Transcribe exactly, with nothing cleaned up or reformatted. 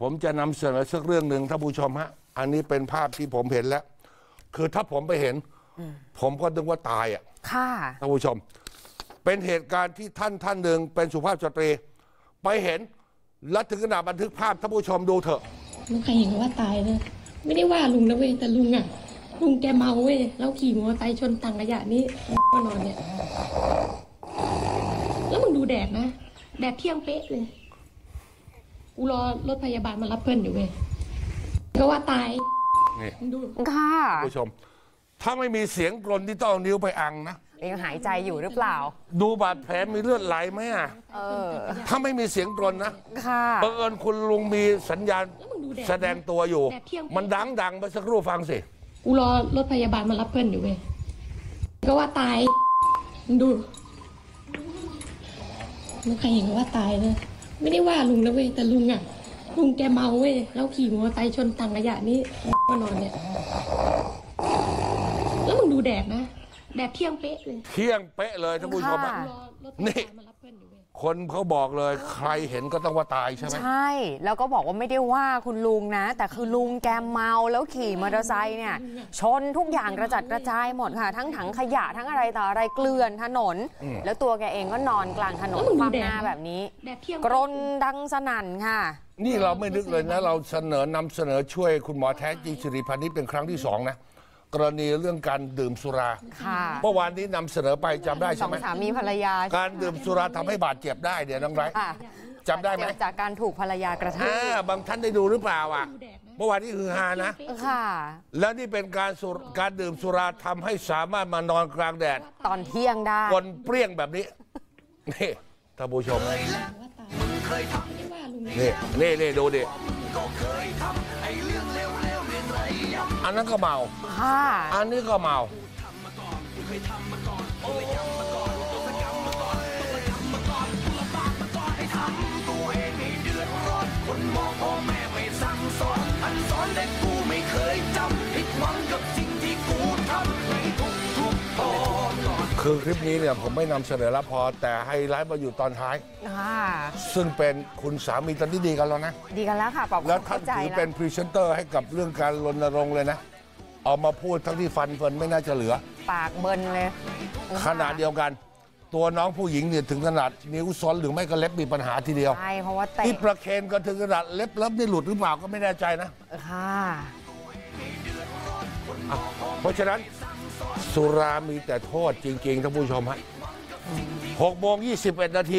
ผมจะนำเสนอสักเรื่องหนึ่งท่านผู้ชมฮะอันนี้เป็นภาพที่ผมเห็นแล้วคือถ้าผมไปเห็นผมก็นึกว่าตายอ่ะค่ะท่านผู้ชมเป็นเหตุการณ์ที่ท่านท่านหนึ่งเป็นสุภาพสตรีไปเห็นและถึงขนาดบันทึกภาพท่านผู้ชมดูเถอะลุงใครเห็นว่าตายเลยไม่ได้ว่าลุงนะเว้ยแต่ลุงอ่ะลุงแกเมาเว้ยแล้วขี่มอเตอร์ไซค์ชนตังขยะนี้ก็นอนเนี่ยแล้วมึงดูแดดนะแดดเที่ยงเป๊ะเลยกูรอรถพยาบาลมารับเพื่อนอยู่เว้ยก็ว่าตายนี่ดูค่ะผู้ชมถ้าไม่มีเสียงกรนที่ต้องนิ้วไปอังนะยังหายใจอยู่หรือเปล่าดูบาดแผลมีเลือดไหลไหมอ่ะถ้าไม่มีเสียงกรนนะค่ะบังเอิญคุณลุงมีสัญญาณแสดงตัวอยู่มันดังดังไปสักครู่ฟังสิกูรอรถพยาบาลมารับเพื่อนอยู่เว้ยก็ว่าตายดูมึงใครเห็นว่าตายเลยไม่ได้ว่าลุงนะเว้ยแต่ลุงอ่ะลุงแกเมาเว้ยแล้วขี่มอเตอร์ไซค์ชนถังขยะนี้ก็นอนเนี่ยแล้วมึงดูแดดนะแดดเที่ยงเป๊ะเลยเที่ยงเป๊ะเลยท่านผู้ชมนี่คนเขาบอกเลยใครเห็นก็ต้องว่าตายใช่ไหมใช่แล้วก็บอกว่าไม่ได้ว่าคุณลุงนะแต่คือลุงแกเมาแล้วขี่มอเตอร์ไซค์เนี่ยชนทุกอย่างกระจัดกระจายหมดค่ะทั้งถังขยะทั้งอะไรต่ออะไรเกลื่อนถนนแล้วตัวแกเองก็นอนกลางถนนคว่ำหน้าแบบนี้กรนดังสนั่นค่ะนี่เราไม่นึกเลยนะเราเสนอนำเสนอช่วยคุณหมอแท้จริงสิริพานิชเป็นครั้งที่สองนะกรณีเรื่องการดื่มสุราเมื่อวานนี้นำเสนอไปจำได้ใช่ไหมสามีภรรยาการดื่มสุราทำให้บาดเจ็บได้เดี๋ยวน้องไร้จำได้ไหมจากการถูกภรรยากระทำบางท่านได้ดูหรือเปล่าอ่ะเมื่อวานนี้คือฮานะแล้วนี่เป็นการการดื่มสุราทำให้สามารถมานอนกลางแดดตอนเที่ยงได้คนเปรี้ยงแบบนี้นี่ท่านผู้ชมนี่นี่นี่ดูดิอันนั้นก็เมาอันนี้ก็เมาคือคลิปนี้เนี่ยผมไม่นำเสนอแล้วพอแต่ไฮไลท์มาอยู่ตอนท้ายซึ่งเป็นคุณสามีตอนนี้ดีกันแล้วนะดีกันแล้วค่ะปรับแล้วท่านถือเป็นพรีเซนเตอร์ให้กับเรื่องการรณรงค์เลยนะออกมาพูดทั้งที่ฟันเฟินไม่น่าจะเหลือปากเบิร์นเลยขนาดเดียวกันตัวน้องผู้หญิงเนี่ยถึงขนาดนิ้วซ้อนหรือไม่ก็เล็บมีปัญหาทีเดียวใช่เพราะว่าที่ประเคนก็ถึงขนาดเล็บเล็บนี่หลุดหรือเปล่าก็ไม่แน่ใจนะค่ะเพราะฉะนั้นสุรามีแต่โทษจริงๆท่านผู้ชมฮะหกโมงยี่สิบเอ็ดนาที